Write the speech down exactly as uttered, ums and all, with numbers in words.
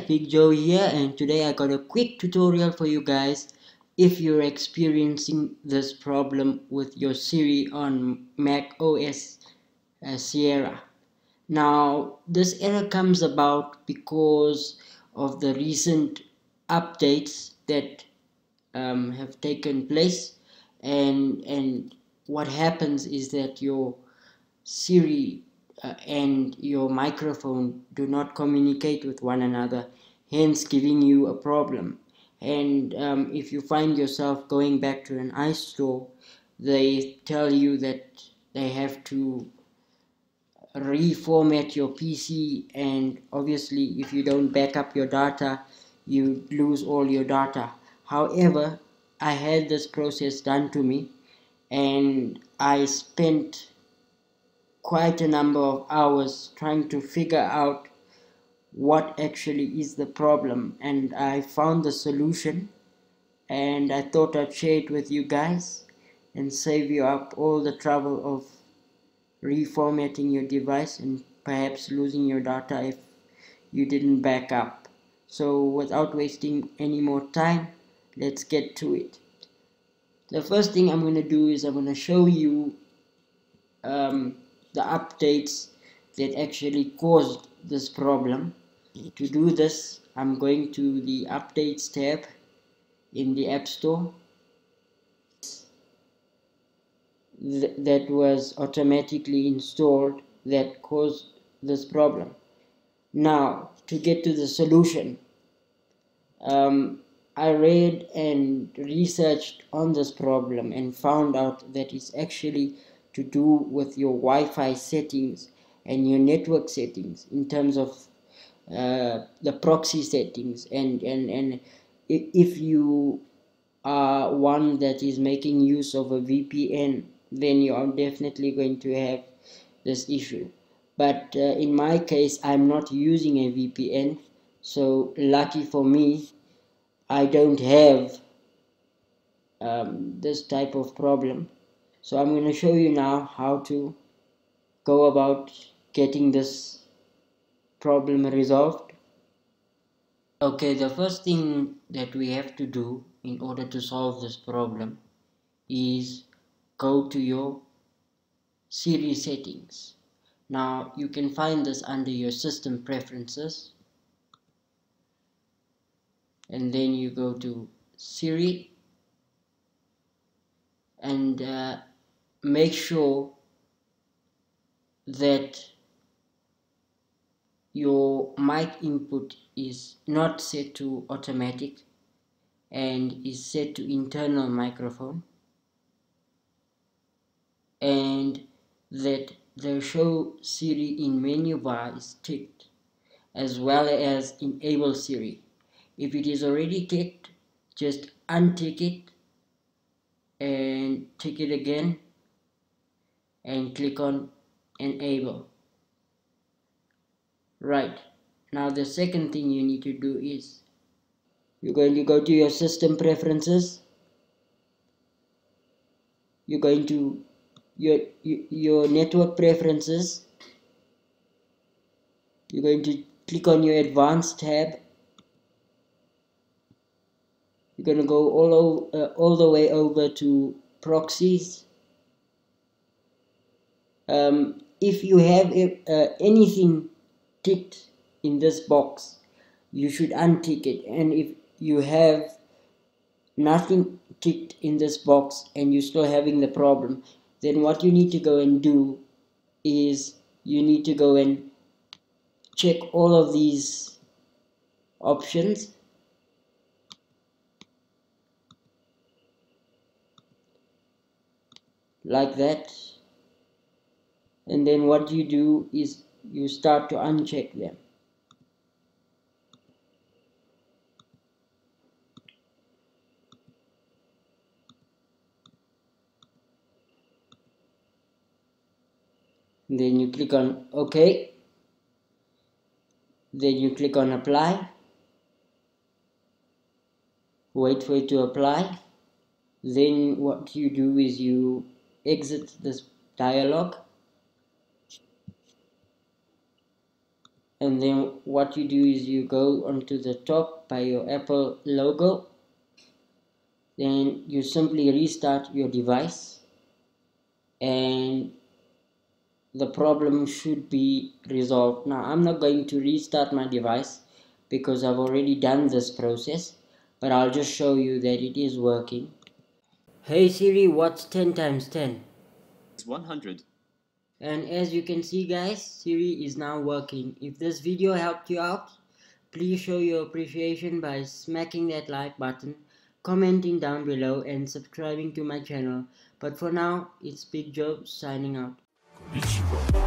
Big Joe here, and today I got a quick tutorial for you guys if you're experiencing this problem with your Siri on macOS uh, Sierra. Now this error comes about because of the recent updates that um, have taken place, and and what happens is that your Siri Uh, and your microphone do not communicate with one another, hence giving you a problem. And um, if you find yourself going back to an App Store, they tell you that they have to reformat your P C, and obviously if you don't back up your data, you lose all your data. However, I had this process done to me, and I spent quite a number of hours trying to figure out what actually is the problem, and I found the solution, and I thought I'd share it with you guys and save you up all the trouble of reformatting your device and perhaps losing your data if you didn't back up. So without wasting any more time, let's get to it. The first thing I'm going to do is I'm going to show you um, the updates that actually caused this problem. To do this, I'm going to the Updates tab in the App Store. Th that was automatically installed that caused this problem. Now, to get to the solution, um, I read and researched on this problem and found out that it's actually to do with your Wi-Fi settings and your network settings in terms of uh, the proxy settings, and and and if you are one that is making use of a V P N, then you are definitely going to have this issue. But uh, in my case, I'm not using a V P N, so lucky for me, I don't have um, this type of problem. So I'm going to show you now how to go about getting this problem resolved. Okay, the first thing that we have to do in order to solve this problem is go to your Siri settings. Now you can find this under your system preferences, and then you go to Siri, and uh, make sure that your mic input is not set to automatic and is set to internal microphone, and that the show Siri in menu bar is ticked, as well as enable Siri. If it is already ticked, just untick it and tick it again and click on enable. Right, now the second thing you need to do is you're going to go to your system preferences, you're going to your your network preferences, you're going to click on your advanced tab. You're going to go all, over, uh, all the way over to proxies. Um, if you have uh, anything ticked in this box, you should untick it, and if you have nothing ticked in this box and you're still having the problem, then what you need to go and do is you need to go and check all of these options. Like that, and then what you do is you start to uncheck them. And then you click on OK, then you click on Apply, wait for it to apply, then what you do is you exit this dialog and then what you do is you go onto the top by your Apple logo, then you simply restart your device and the problem should be resolved. Now I'm not going to restart my device because I've already done this process, but I'll just show you that it is working. Hey Siri, what's ten times ten? It's one hundred. And as you can see guys, Siri is now working. If this video helped you out, please show your appreciation by smacking that like button, commenting down below and subscribing to my channel. But for now, it's Big Joe signing out.